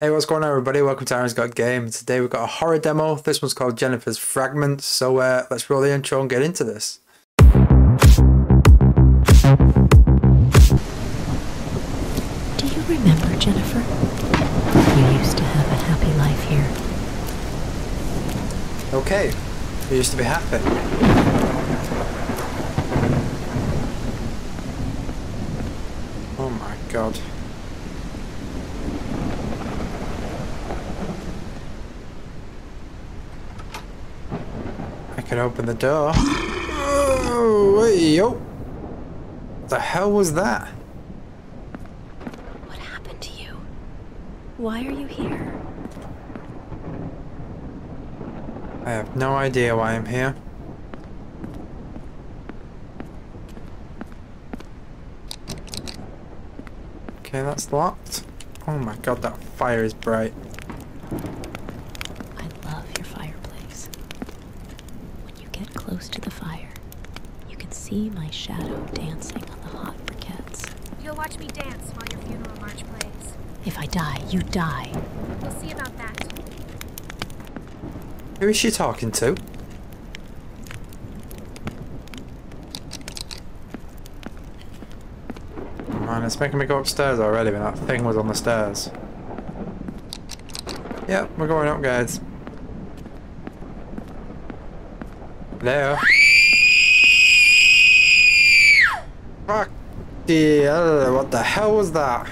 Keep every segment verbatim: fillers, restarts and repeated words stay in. Hey, what's going on everybody? Welcome to Arran's Got Game. Today we've got a horror demo. This one's called Jennifer's Fragments. So uh, let's roll the intro and get into this. Do you remember, Jennifer? You used to have a happy life here. Okay. We used to be happy. Oh my god. Can open the door. Oh, hey, yo. What the hell was that? What happened to you? Why are you here? I have no idea why I'm here. Okay, that's locked. Oh my god, that fire is bright. Close to the fire. You can see my shadow dancing on the hot briquettes. You'll watch me dance while your funeral march plays. If I die, you die. We'll see about that. Who is she talking to? Oh man, it's making me go upstairs already when that thing was on the stairs. Yep, we're going up, guys. There. Fuck the hell, what the hell was that?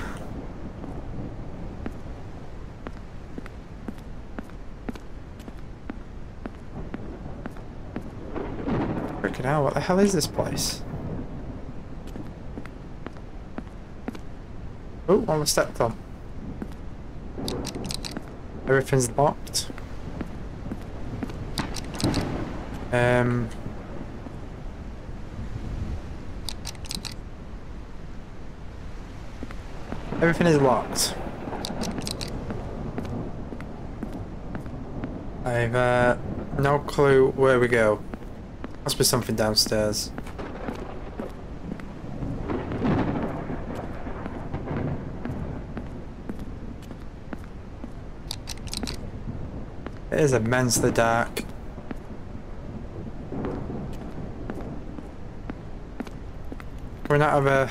Freaking hell, what the hell is this place? Oh, I was stepped on. Everything's locked. Um, everything is locked. I've uh, no clue where we go. Must be something downstairs. It is immensely dark. We're not of a...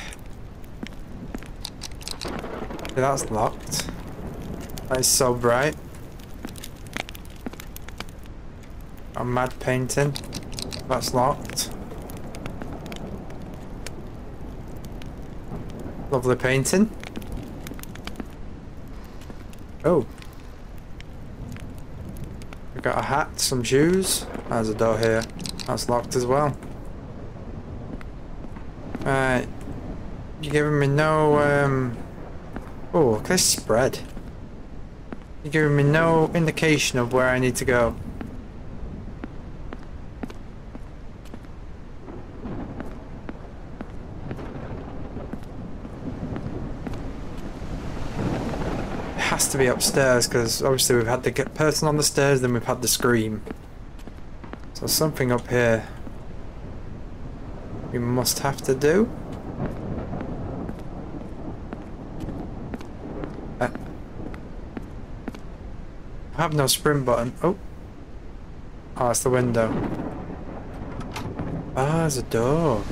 Yeah, that's locked. That is so bright. A mad painting. That's locked. Lovely painting. Oh. We got a hat, some shoes. There's a door here. That's locked as well. Right, you're giving me no, um, oh, look at this spread. You're giving me no indication of where I need to go. It has to be upstairs, because obviously we've had the person on the stairs, then we've had the scream. So something up here. We must have to do. Uh, I have no sprint button. Oh. Oh, it's the window. Ah, there's a door.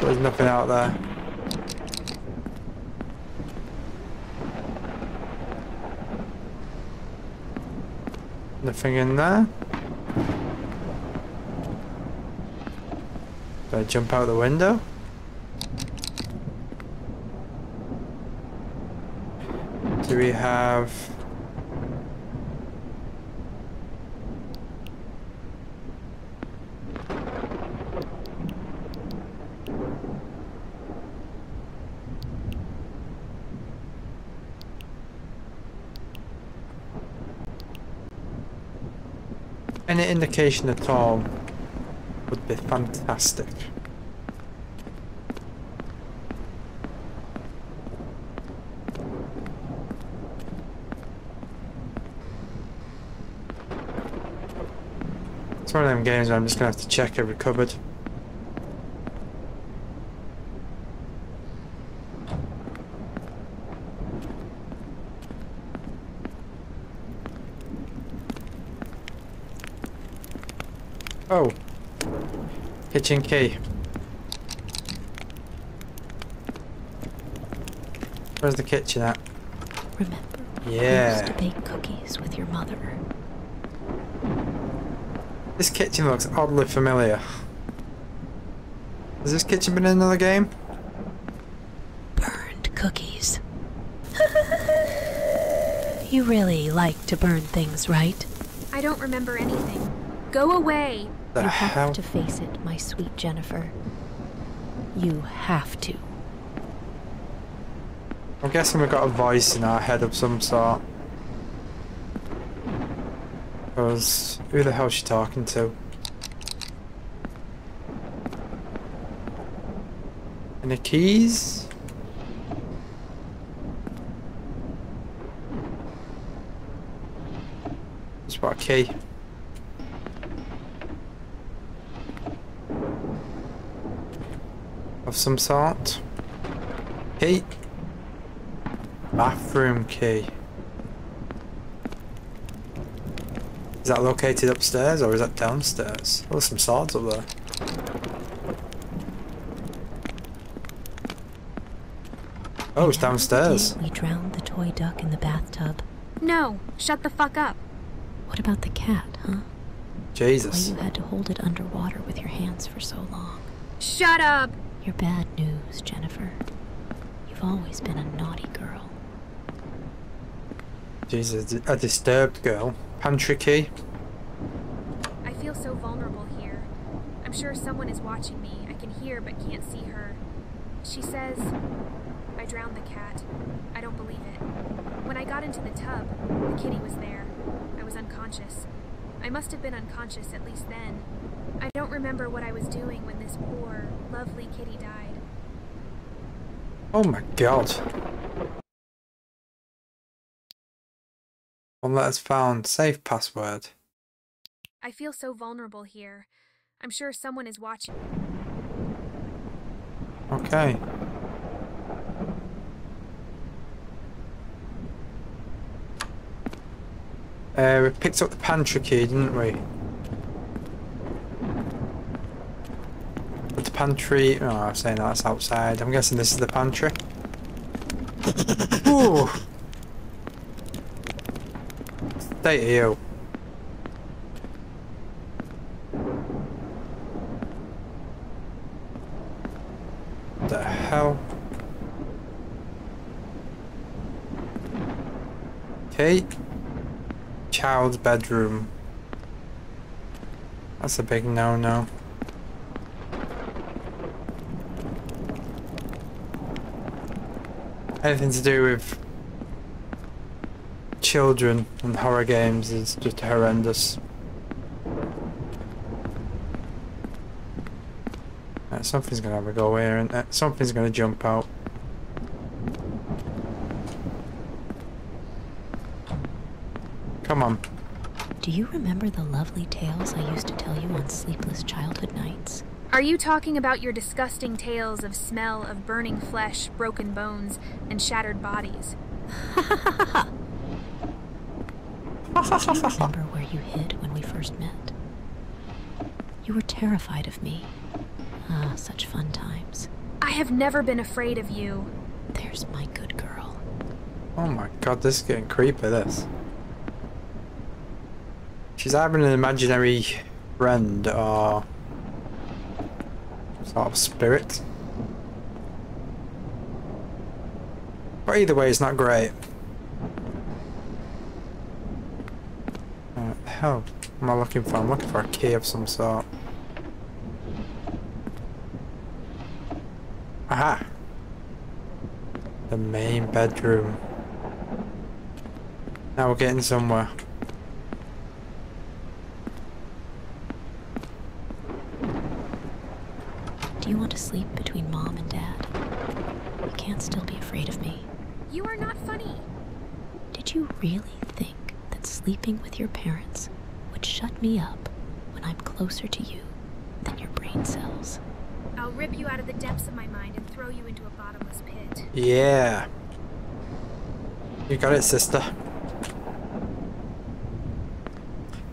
There's nothing out there. Nothing in there. Do I jump out the window? Do we have... any indication at all? Would be fantastic. It's one of them games where I'm just gonna have to check every cupboard. Oh. Hitching K. Where's the kitchen at? Remember, yeah. You used to bake cookies with your mother. This kitchen looks oddly familiar. Has this kitchen been in another game? Burned cookies. You really like to burn things, right? I don't remember anything. Go away. The you hell? Have to face it, my sweet Jennifer. You have to. I'm guessing we've got a voice in our head of some sort. Because who the hell is she talking to? Any keys? Spot a key. Of some sort. Key. Bathroom key. Is that located upstairs or is that downstairs? Oh, there's some swords up there. Oh, it's downstairs. We drowned the toy duck in the bathtub. No, shut the fuck up. What about the cat, huh? Jesus. Why you had to hold it underwater with your hands for so long. Shut up! You're bad news, Jennifer. You've always been a naughty girl. Jesus, a disturbed girl. Pantry key. I feel so vulnerable here. I'm sure someone is watching me. I can hear but can't see her. She says, I drowned the cat. I don't believe it. When I got into the tub, the kitty was there. I was unconscious. I must have been unconscious at least then. I don't remember what I was doing when this poor, lovely kitty died. Oh my god. One letter's found. Safe password. I feel so vulnerable here. I'm sure someone is watching. Okay. Uh, we picked up the pantry key, didn't we? But the pantry... Oh, I'm saying that's outside. I'm guessing this is the pantry. Ooh! Stay here. What the hell? Okay. Child's bedroom. That's a big no-no. Anything to do with children and horror games is just horrendous. Right, something's gonna have a go here, isn't it? Something's gonna jump out. Come on. Do you remember the lovely tales I used to tell you on sleepless childhood nights? Are you talking about your disgusting tales of smell of burning flesh, broken bones, and shattered bodies? Ha ha ha ha! Do you remember where you hid when we first met? You were terrified of me. Ah, such fun times. I have never been afraid of you. There's my good girl. Oh my god, this is getting creepy, this. She's having an imaginary friend or sort of spirit. But either way, it's not great. What the hell am I looking for? I'm looking for a key of some sort. Aha! The main bedroom. Now we're getting somewhere. Do you want to sleep between Mom and Dad? You can't still be afraid of me. You are not funny. Did you really think that sleeping with your parents would shut me up when I'm closer to you than your brain cells? I'll rip you out of the depths of my mind and throw you into a bottomless pit. Yeah. You got it, sister.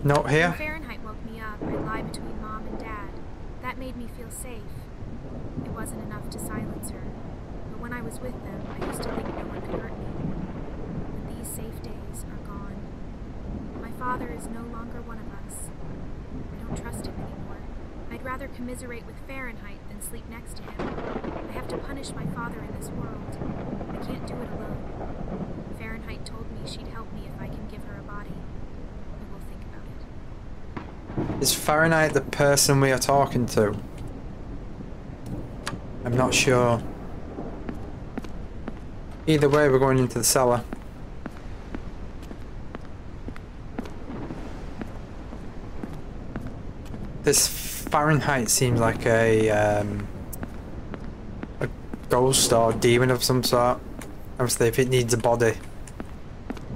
Not here. When Fahrenheit woke me up, I lie between Mom made me feel safe. It wasn't enough to silence her, but when I was with them, I used to think no one could hurt me. But these safe days are gone. My father is no longer one of us. I don't trust him anymore. I'd rather commiserate with Fahrenheit than sleep next to him. I have to punish my father in this world. I can't do it alone. Fahrenheit told me she'd help me if I can give her a body. I will think about it. Is Fahrenheit the person we are talking to? I'm not sure. Either way, we're going into the cellar. This Fahrenheit seems like a um, a ghost or demon of some sort. Obviously, if it needs a body,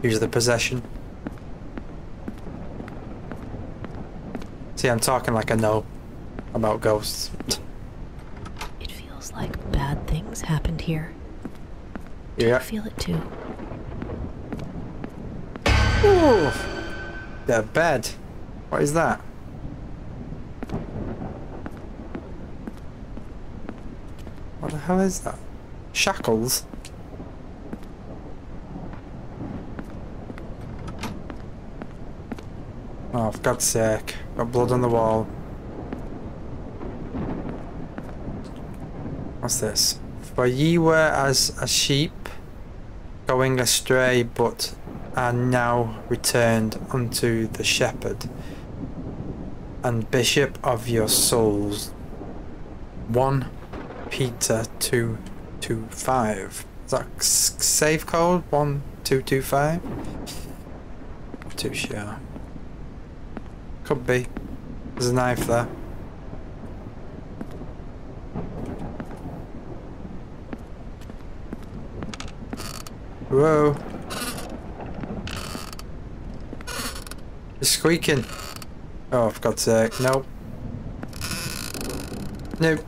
use the possession. See, I'm talking like I know about ghosts. Like bad things happened here. Do yeah. you feel it too? Ooh! The bed. What is that? What the hell is that? Shackles? Oh, for God's sake. Got blood on the wall. What's this? For ye were as a sheep going astray, but are now returned unto the shepherd and bishop of your souls. one Peter two twenty-five. Is that safe code? one two two five? Not too sure. Could be. There's a knife there. Whoa. It's squeaking. Oh, for God's sake. Nope. Nope.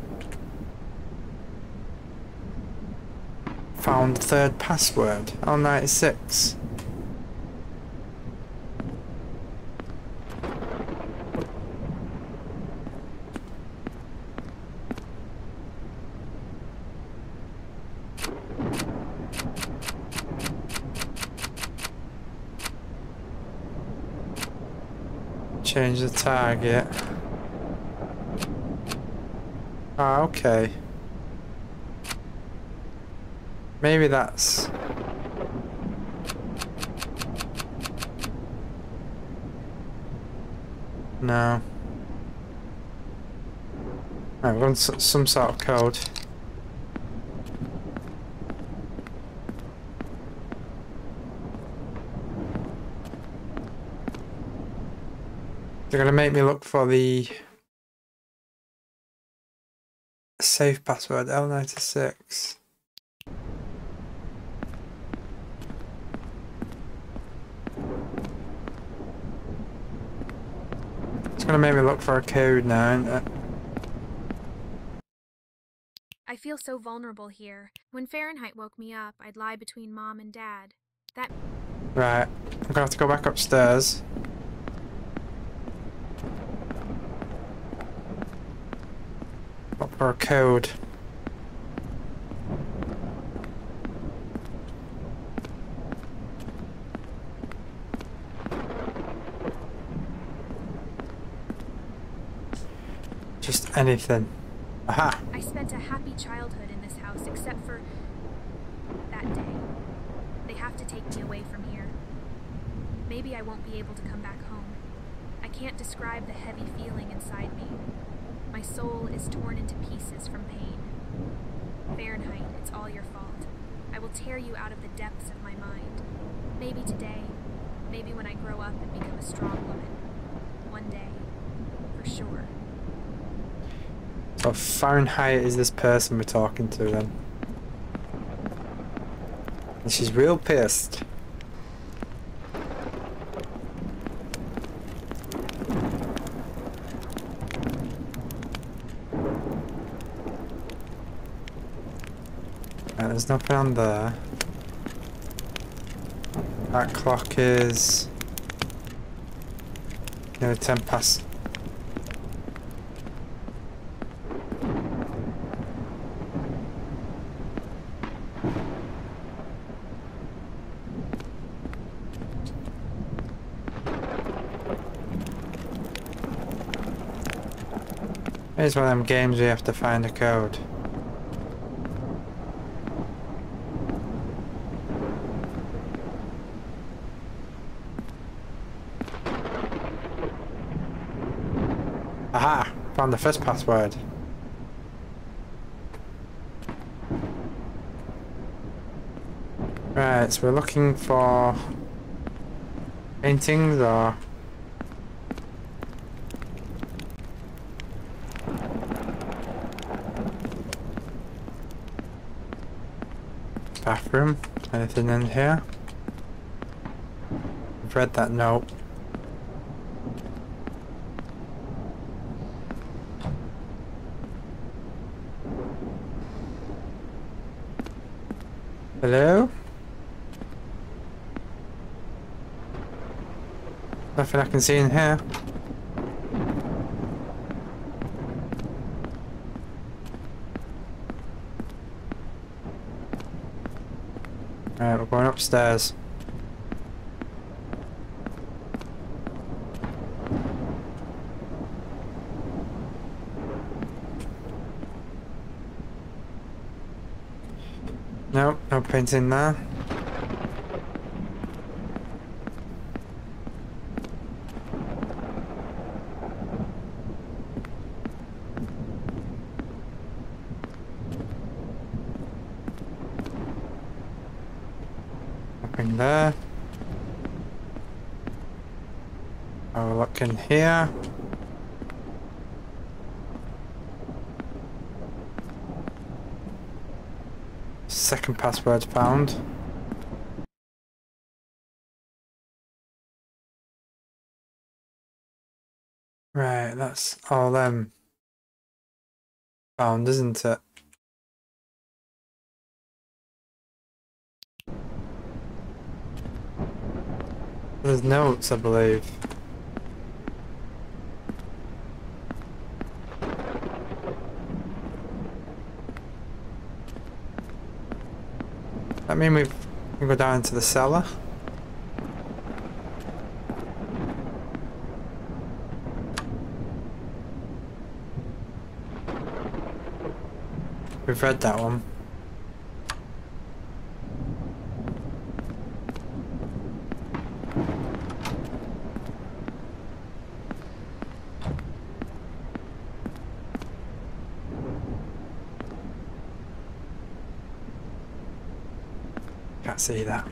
Found third password. L ninety-six. Change the target. Ah, okay. Maybe that's... No. I've got some sort of code. They're going to make me look for the safe password, L ninety-six. It's going to make me look for a code now, isn't it? I feel so vulnerable here. When Fahrenheit woke me up, I'd lie between Mom and Dad. That... Right. I'm going to have to go back upstairs. Or code. Just anything. Aha! I spent a happy childhood in this house, except for that day. They have to take me away from here. Maybe I won't be able to come back home. I can't describe the heavy feeling inside me. My soul is torn into pieces from pain. Fahrenheit, it's all your fault. I will tear you out of the depths of my mind. Maybe today, maybe when I grow up and become a strong woman. One day, for sure. So Fahrenheit is this person we're talking to then. And she's real pissed. There's nothing on there. That clock is nearly ten past. It's one of them games we have to find the code. Aha! Found the first password. Right, so we're looking for paintings or... bathroom. Anything in here? I've read that note. Hello? Nothing I can see in here. Alright, we're going upstairs. Nope, no painting there. Nothing there. Have a look in here. Second password found. Right, that's all them found, isn't it? There's notes, I believe. I mean, we can go down into the cellar. We've read that one. Can't see that.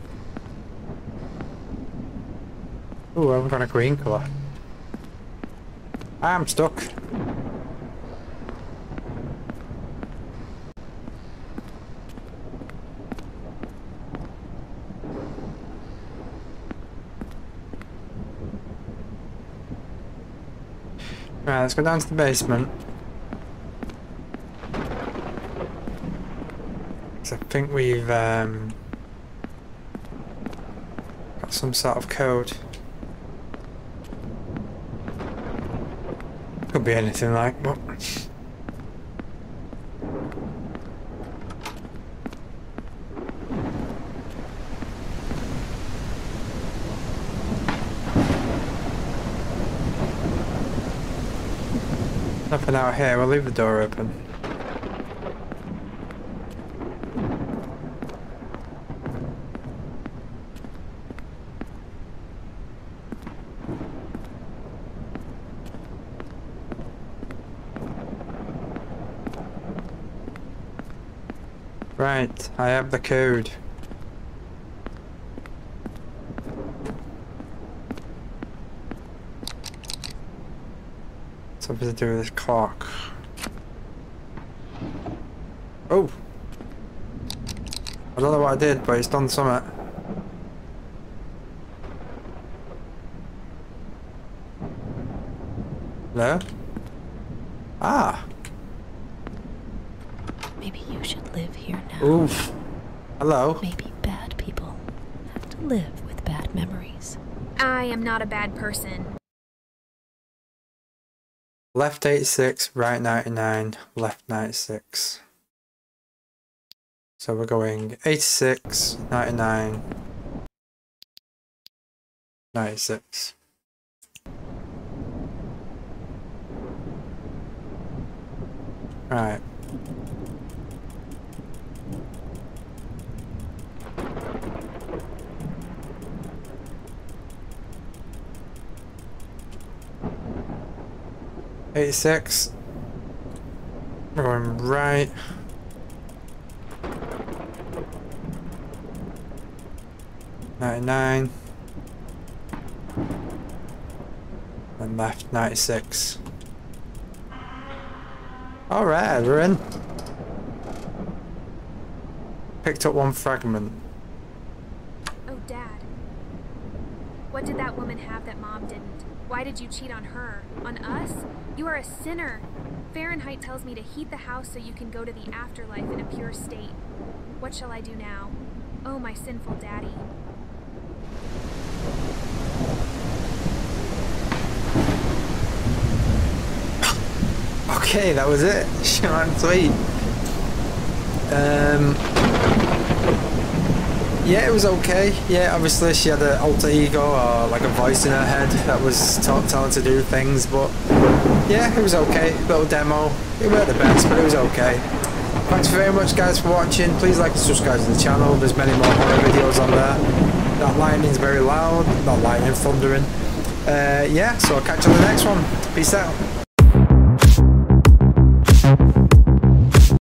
Ooh, I've got a green colour. I'm stuck. Right, let's go down to the basement. Because I think we've, um... some sort of code. Could be anything like, but... nothing out here, we'll leave the door open. Right, I have the code. Something to do with this clock. Oh! I don't know what I did, but it's done something. Hello? Ah! Maybe you should live here now. Oof. Hello. Maybe bad people have to live with bad memories. I am not a bad person. Left eighty-six, right ninety-nine, left ninety-six. So we're going eighty-six, ninety-nine, ninety-six. Alright. eighty-six. We're going right. ninety-nine. And left ninety-six. Alright, we're in. Picked up one fragment. Oh, Dad. What did that woman have that Mom didn't? Why did you cheat on her? On us? You are a sinner. Fahrenheit tells me to heat the house so you can go to the afterlife in a pure state. What shall I do now? Oh, my sinful daddy. Okay, that was it. Short and sweet. Um, yeah, it was okay. Yeah, obviously she had an alter ego or like a voice in her head that was telling her to do things, but yeah, it was okay. Little demo. It weren't the best, but it was okay. Thanks very much, guys, for watching. Please like and subscribe to the channel. There's many more horror videos on there. That lightning's very loud. Not lightning, thundering. Uh, yeah, so I'll catch you on the next one. Peace out.